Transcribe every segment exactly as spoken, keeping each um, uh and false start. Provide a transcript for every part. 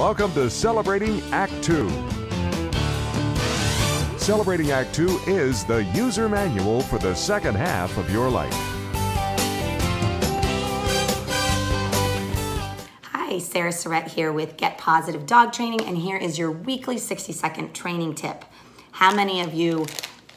Welcome to Celebrating Act Two. Celebrating Act Two is the user manual for the second half of your life. Hi, Sarah Surritt here with Get Positive Dog Training, and here is your weekly sixty second training tip. How many of you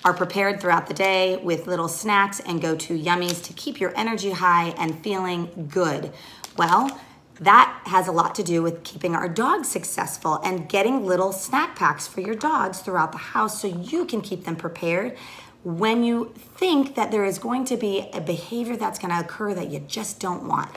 are prepared throughout the day with little snacks and go-to yummies to keep your energy high and feeling good? Well, that has a lot to do with keeping our dogs successful and getting little snack packs for your dogs throughout the house so you can keep them prepared when you think that there is going to be a behavior that's going to occur that you just don't want.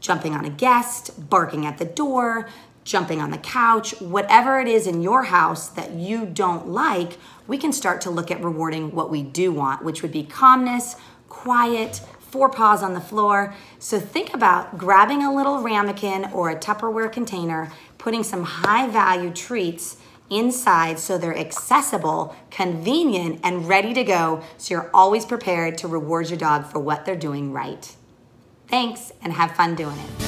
Jumping on a guest, barking at the door, jumping on the couch, whatever it is in your house that you don't like, we can start to look at rewarding what we do want, which would be calmness, quiet, four paws on the floor. So think about grabbing a little ramekin or a Tupperware container, putting some high value treats inside so they're accessible, convenient, and ready to go so you're always prepared to reward your dog for what they're doing right. Thanks, and have fun doing it.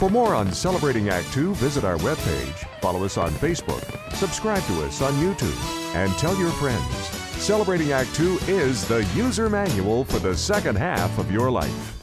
For more on Celebrating Act Two, visit our webpage, follow us on Facebook, subscribe to us on YouTube, and tell your friends. Celebrating Act Two is the user manual for the second half of your life.